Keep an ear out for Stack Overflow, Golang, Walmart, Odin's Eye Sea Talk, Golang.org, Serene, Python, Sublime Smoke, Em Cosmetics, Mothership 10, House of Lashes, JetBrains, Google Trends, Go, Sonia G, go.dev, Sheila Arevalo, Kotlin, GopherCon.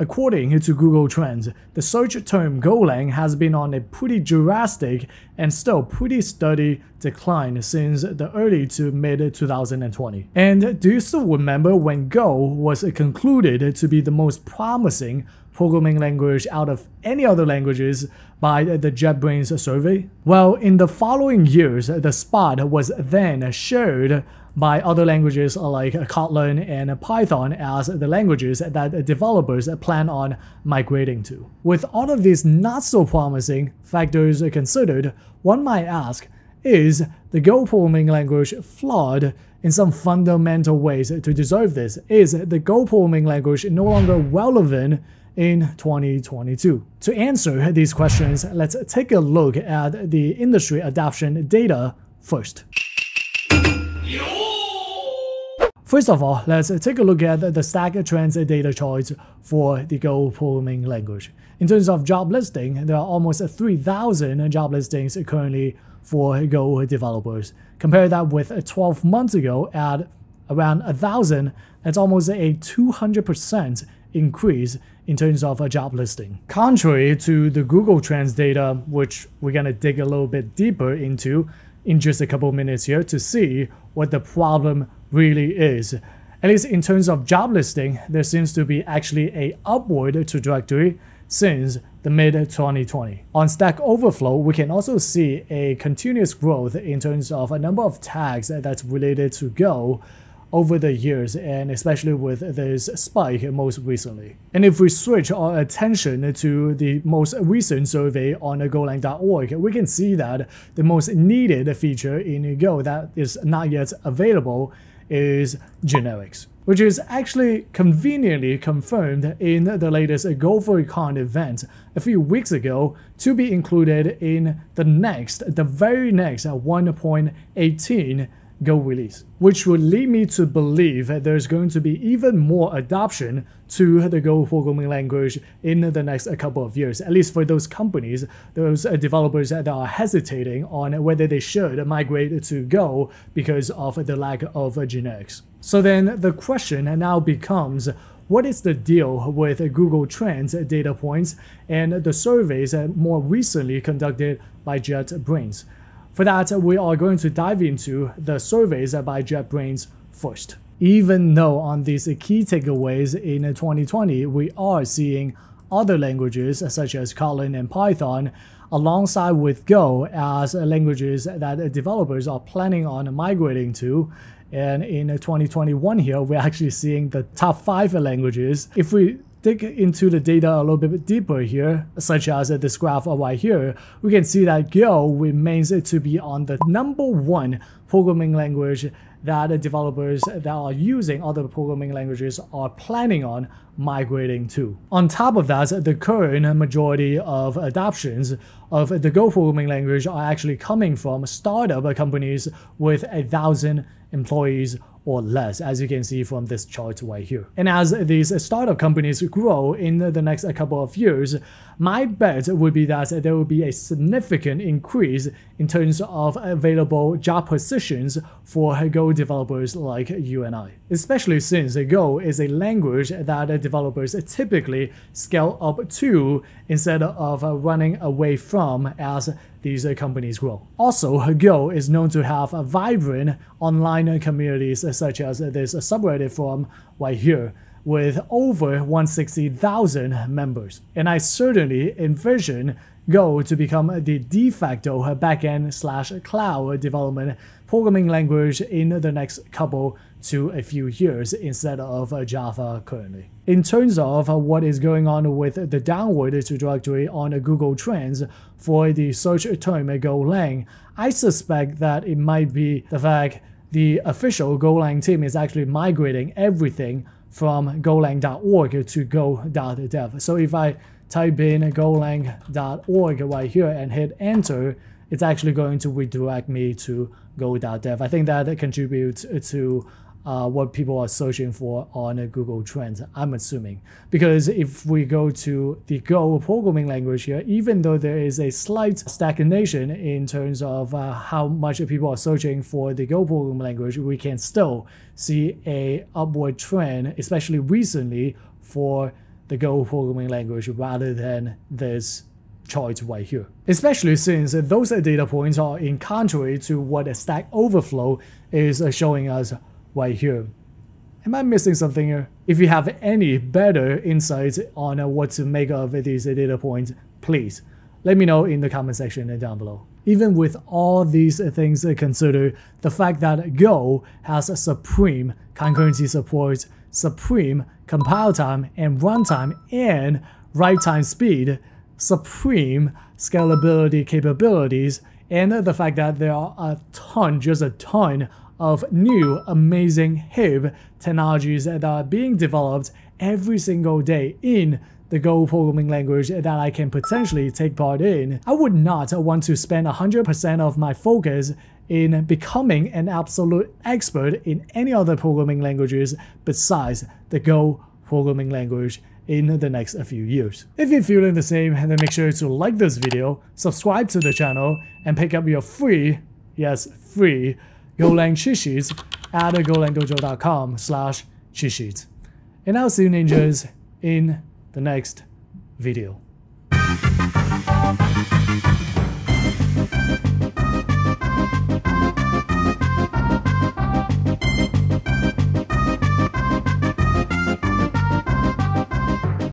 According to Google Trends, the search term Golang has been on a pretty drastic and still pretty steady decline since the early to mid 2020. And do you still remember when Go was concluded to be the most promising programming language out of any other languages by the JetBrains survey? Well, in the following years, the spot was then shared by other languages like Kotlin and Python as the languages that developers plan on migrating to. With all of these not so promising factors considered, one might ask, is the Go programming language flawed in some fundamental ways to deserve this? Is the Go programming language no longer relevant in 2022? To answer these questions, let's take a look at the industry adoption data first. First of all, let's take a look at the Stack Trends data charts for the Go programming language. In terms of job listing, there are almost 3,000 job listings currently for Go developers. Compare that with 12 months ago at around 1,000, that's almost a 200% increase in terms of a job listing. Contrary to the Google Trends data, which we're going to dig a little bit deeper into in just a couple minutes here to see what the problem really is. At least in terms of job listing, there seems to be actually an upward trajectory since the mid-2020. On Stack Overflow, we can also see a continuous growth in terms of a number of tags that's related to Go over the years, and especially with this spike most recently. And if we switch our attention to the most recent survey on Golang.org, we can see that the most needed feature in Go that is not yet available is generics, which is actually conveniently confirmed in the latest GopherCon event a few weeks ago to be included in the very next 1.18 Go release, which would lead me to believe that there's going to be even more adoption to the Go programming language in the next couple of years, at least for those companies, those developers that are hesitating on whether they should migrate to Go because of the lack of generics. So then the question now becomes, what is the deal with Google Trends data points and the surveys more recently conducted by JetBrains? For that, we are going to dive into the surveys by JetBrains first. Even though on these key takeaways in 2020, we are seeing other languages such as Kotlin and Python alongside with Go as languages that developers are planning on migrating to. And in 2021 here, we're actually seeing the top 5 languages. If we dig into the data a little bit deeper here, such as this graph right here, we can see that Go remains to be on the #1 programming language that developers that are using other programming languages are planning on migrating to. On top of that, the current majority of adoptions of the Go programming language are actually coming from startup companies with 1,000 employees or less, as you can see from this chart right here. And as these startup companies grow in the next couple of years, my bet would be that there will be a significant increase in terms of available job positions for Go developers like you and I, especially since Go is a language that developers typically scale up to instead of running away from as these companies grow. Also, Go is known to have vibrant online communities such as this subreddit forum right here with over 160,000 members. And I certainly envision Go to become the de facto backend/cloud development programming language in the next couple to a few years instead of Java currently. In terms of what is going on with the downward trajectory on Google Trends for the search term Golang, I suspect that it might be the fact the official Golang team is actually migrating everything from Golang.org to go.dev. So if I type in Golang.org right here and hit enter, it's actually going to redirect me to go.dev. I think that contributes to what people are searching for on Google Trends, I'm assuming. Because if we go to the Go programming language here, even though there is a slight stagnation in terms of how much people are searching for the Go programming language, we can still see a upward trend, especially recently for the Go programming language rather than this choice right here. Especially since those data points are in contrary to what Stack Overflow is showing us right here. Am I missing something here? If you have any better insights on what to make of these data points, please let me know in the comment section down below. Even with all these things considered, the fact that Go has supreme concurrency support, supreme compile time and runtime and write time speed, supreme scalability capabilities, and the fact that there are a ton, just a ton of new amazing hip technologies that are being developed every single day in the Go programming language that I can potentially take part in, I would not want to spend 100% of my focus in becoming an absolute expert in any other programming languages besides the Go programming language in the next few years. If you're feeling the same, then make sure to like this video, subscribe to the channel, and pick up your free, yes, free, Golang cheat sheets at golang.org/cheat sheets. And I'll see you ninjas in the next video.